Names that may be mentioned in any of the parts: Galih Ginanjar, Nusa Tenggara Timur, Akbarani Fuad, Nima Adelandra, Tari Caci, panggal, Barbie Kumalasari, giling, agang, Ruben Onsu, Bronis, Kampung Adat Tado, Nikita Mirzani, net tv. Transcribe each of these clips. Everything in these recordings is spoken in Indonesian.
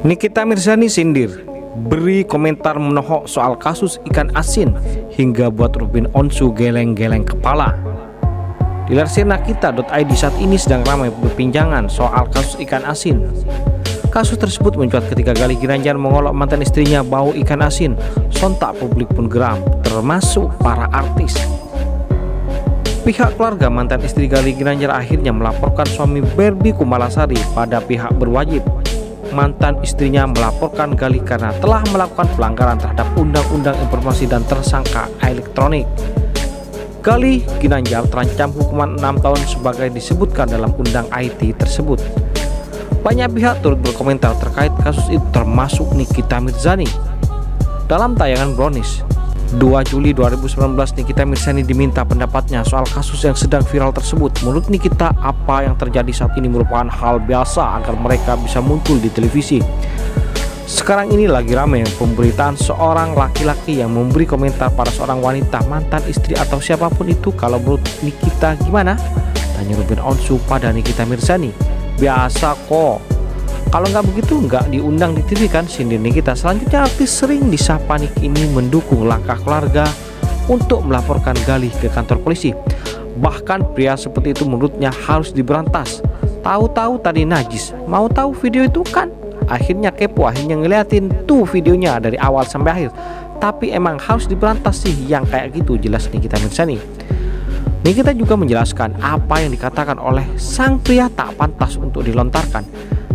Nikita Mirzani sindir, beri komentar menohok soal kasus ikan asin hingga buat Ruben Onsu geleng-geleng kepala. Dilansir nakita.id, saat ini sedang ramai perbincangan soal kasus ikan asin. Kasus tersebut mencuat ketika Galih Ginanjar mengolok mantan istrinya bau ikan asin. Sontak publik pun geram, termasuk para artis. Pihak keluarga mantan istri Galih Ginanjar akhirnya melaporkan suami Barbie Kumalasari pada pihak berwajib. Mantan istrinya melaporkan Galih karena telah melakukan pelanggaran terhadap Undang-Undang Informasi dan Tersangka Elektronik. Galih Ginanjar terancam hukuman 6 tahun sebagai disebutkan dalam Undang IT tersebut. Banyak pihak turut berkomentar terkait kasus itu, termasuk Nikita Mirzani. Dalam tayangan Bronis 2 Juli 2019, Nikita Mirzani diminta pendapatnya soal kasus yang sedang viral tersebut. Menurut Nikita, apa yang terjadi saat ini merupakan hal biasa agar mereka bisa muncul di televisi. Sekarang ini lagi ramai pemberitaan seorang laki-laki yang memberi komentar pada seorang wanita, mantan istri atau siapapun itu. Kalau menurut Nikita gimana? Tanya Ruben Onsu pada Nikita Mirzani. Biasa kok. Kalau nggak begitu nggak diundang di TV kan, sindir Nikita. Selanjutnya artis sering disapa Nik ini mendukung langkah keluarga untuk melaporkan Galih ke kantor polisi. Bahkan pria seperti itu menurutnya harus diberantas. Tahu-tahu tadi najis. Mau tahu video itu kan? Akhirnya kepo, akhirnya ngeliatin tuh videonya dari awal sampai akhir. Tapi emang harus diberantas sih yang kayak gitu, jelas Nikita Mirzani. Nikita juga menjelaskan apa yang dikatakan oleh sang pria tak pantas untuk dilontarkan.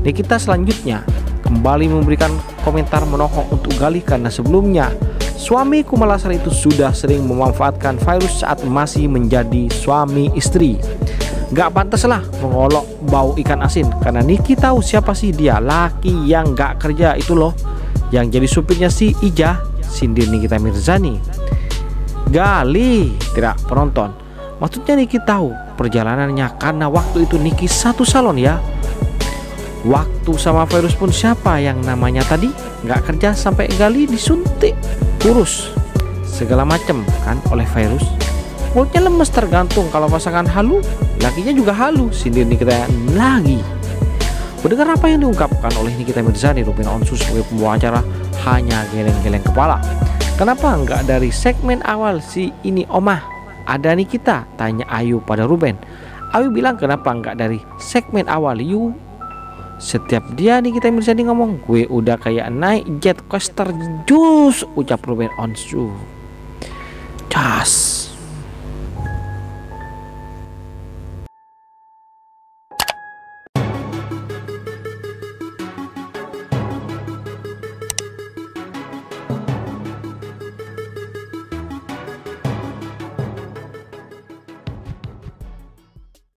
Nikita selanjutnya kembali memberikan komentar menohok untuk Galih karena sebelumnya suami Kumalasari itu sudah sering memanfaatkan virus saat masih menjadi suami istri. Gak pantas lah mengolok bau ikan asin, karena Niki tahu siapa sih dia, laki yang gak kerja itu loh, yang jadi supirnya si Ijah, sindir Nikita Mirzani. Galih tidak penonton, maksudnya Niki tahu perjalanannya karena waktu itu Niki satu salon ya. Waktu sama virus pun siapa yang namanya tadi nggak kerja sampai Galih disuntik kurus segala macem kan oleh virus. Mulutnya lemes tergantung kalau pasangan halu, lakinya juga halu, sindir Nikita lagi. Mendengar apa yang diungkapkan oleh Nikita Mirzani, Ruben Onsu sebagai pembawa acara hanya geleng-geleng kepala. Kenapa nggak dari segmen awal si ini omah ada Nikita? Tanya Ayu pada Ruben. Ayu bilang kenapa nggak dari segmen awal yuk. Setiap dia Nikita Mirzani ngomong, gue udah kayak naik jet coaster jus, ucap Ruben Onsu. Das.